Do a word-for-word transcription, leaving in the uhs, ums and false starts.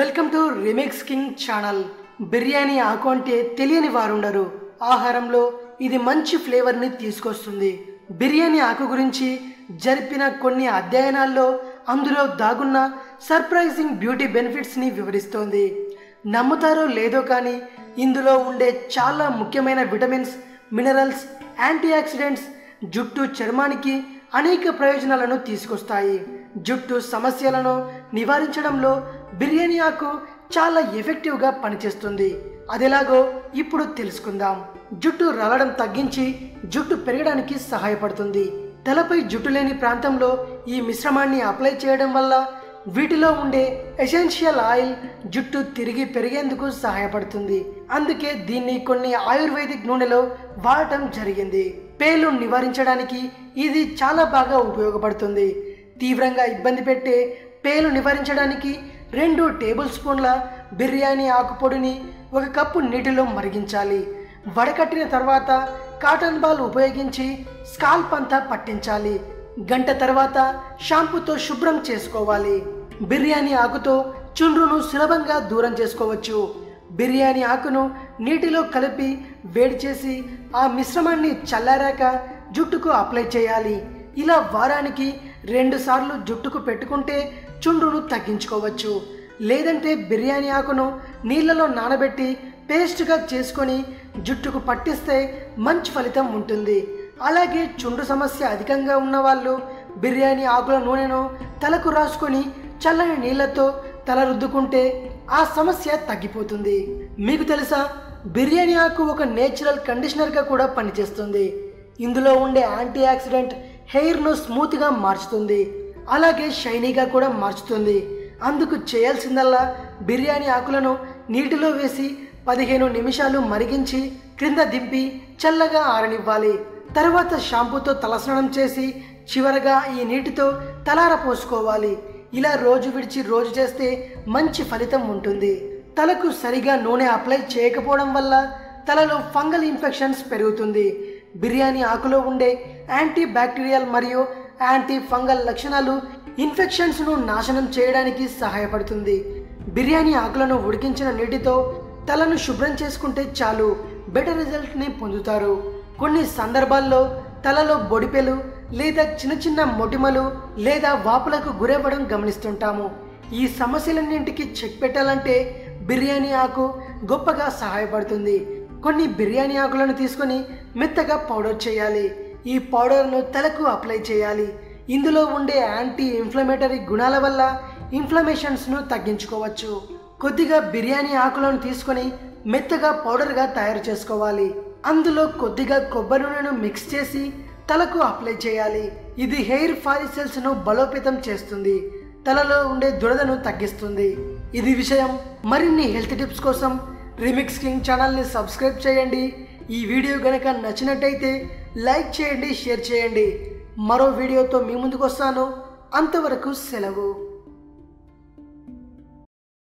Welcome to remix king channel. Biryani ఆకు అంటే తెలియని వారు ఉండరు. ఆహారంలో ఇది మంచి ఫ్లేవర్ ని తీసుకొస్తుంది. బిర్యానీ ఆకు గురించి జరిపిన కొన్ని అధ్యయనాల్లో అందులో దాగున్న సర్ప్రైజింగ్ బ్యూటీ బెనిఫిట్స్ ని వివరిస్తోంది. నమ్ముతారో లేదో కానీ ఇందులో ఉండే చాలా ముఖ్యమైన విటమిన్స్, మినరల్స్, యాంటీ ఆక్సిడెంట్స్ జుట్టు, చర్మానికి అనేక ప్రయోజనాలను తీసుకొస్తాయి. జుట్టు సమస్యలను నివారించడంలో బిర్యానీ ఆకు చాలా ఎఫెక్టివ్గా పనిచేస్తుంది. అదేలాగో ఇప్పుడు తెలుసుకుందాం. జుట్టు రాలడం తగ్గించి జుట్టు పెరగడానికి సహాయపడుతుంది. తలపై జుట్టు లేని ప్రాంతంలో ఈ మిశ్రమాన్ని అప్లై చేయడం వల్ల వీటిలో ఉండే ఎసెన్షియల్ ఆయిల్ జుట్టు తిరిగి పెరిగేందుకు సహాయపడుతుంది. అందుకే దీన్ని కొన్ని ఆయుర్వేదిక్ నూనెలో వాడటం జరిగింది. పేలు నివారించడానికి ఇది చాలా బాగా ఉపయోగపడుతుంది. తీవ్రంగా ఇబ్బంది పెట్టే పేలు నివారించడానికి రెండు టేబుల్ స్పూన్ల బిర్యానీ ఆకు పొడిని ఒక కప్పు నీటిలో మరిగించాలి. వడకట్టిన తర్వాత కాటన్ బాల్ ఉపయోగించి స్కాల్ప్ అంతా పట్టించాలి. గంట తర్వాత షాంపూతో శుభ్రం చేసుకోవాలి. బిర్యానీ ఆకుతో చుండ్రును సులభంగా దూరం చేసుకోవచ్చు. బిర్యానీ ఆకును నీటిలో కలిపి వేడి చేసి ఆ మిశ్రమాన్ని చల్లారాక జుట్టుకు అప్లై చేయాలి. ఇలా వారానికి రెండు సార్లు జుట్టుకు పెట్టుకుంటే చుండ్రును తగ్గించుకోవచ్చు. లేదంటే బిర్యానీ ఆకును నీళ్ళలో నానబెట్టి పేస్ట్గా చేసుకొని జుట్టుకు పట్టిస్తే మంచి ఫలితం ఉంటుంది. అలాగే చుండ్రు సమస్య అధికంగా ఉన్నవాళ్ళు బిర్యానీ ఆకుల నూనెను తలకు రాసుకొని చల్లని నీళ్లతో తల రుద్దుకుంటే ఆ సమస్య తగ్గిపోతుంది. మీకు తెలుసా, బిర్యానీ ఆకు ఒక నేచురల్ కండిషనర్గా కూడా పనిచేస్తుంది. ఇందులో ఉండే యాంటీ ఆక్సిడెంట్ హెయిర్ను స్మూత్గా మార్చుతుంది, అలాగే షైనీగా కూడా మార్చుతుంది. అందుకు చేయాల్సిందల్లా బిర్యానీ ఆకులను నీటిలో వేసి పదిహేను నిమిషాలు మరిగించి క్రింద దింపి చల్లగా ఆరనివ్వాలి. తర్వాత షాంపూతో తలస్నానం చేసి చివరగా ఈ నీటితో తలార పోసుకోవాలి. ఇలా రోజు విడిచి రోజు చేస్తే మంచి ఫలితం ఉంటుంది. తలకు సరిగా నూనె అప్లై చేయకపోవడం వల్ల తలలో ఫంగల్ ఇన్ఫెక్షన్స్ పెరుగుతుంది. బిర్యానీ ఆకులో ఉండే యాంటీ బ్యాక్టీరియల్ మరియు యాంటీ ఫంగల్ లక్షణాలు ఇన్ఫెక్షన్స్ను నాశనం చేయడానికి సహాయపడుతుంది. బిర్యానీ ఆకులను ఉడికించిన నీటితో తలను శుభ్రం చేసుకుంటే చాలు, బెటర్ రిజల్ట్ని పొందుతారు. కొన్ని సందర్భాల్లో తలలో బొడిపెలు లేదా చిన్న చిన్న మొటిమలు లేదా వాపులకు గురవ్వడం గమనిస్తుంటాము. ఈ సమస్యలన్నింటికి చెక్ పెట్టాలంటే బిర్యానీ ఆకు గొప్పగా సహాయపడుతుంది. కొన్ని బిర్యానీ ఆకులను తీసుకొని మెత్తగా పౌడర్ చేయాలి. ఈ పౌడర్ను తలకు అప్లై చేయాలి. ఇందులో ఉండే యాంటీ ఇన్ఫ్లమేటరీ గుణాల వల్ల ఇన్ఫ్లమేషన్స్ను తగ్గించుకోవచ్చు. కొద్దిగా బిర్యానీ ఆకులను తీసుకొని మెత్తగా పౌడర్గా తయారు చేసుకోవాలి. అందులో కొద్దిగా కొబ్బరి నూనెను మిక్స్ చేసి తలకు అప్లై చేయాలి. ఇది హెయిర్ ఫాలిసెల్స్ను బలోపేతం చేస్తుంది, తలలో ఉండే దురదను తగ్గిస్తుంది. ఇది విషయం. మరిన్ని హెల్త్ టిప్స్ కోసం రిమిక్స్ కింగ్ ఛానల్ని సబ్స్క్రైబ్ చేయండి. ఈ వీడియో కనుక నచ్చినట్టయితే లైక్ చేయండి, షేర్ చేయండి. మరో వీడియోతో మీ ముందుకు వస్తాను. అంతవరకు సెలవు.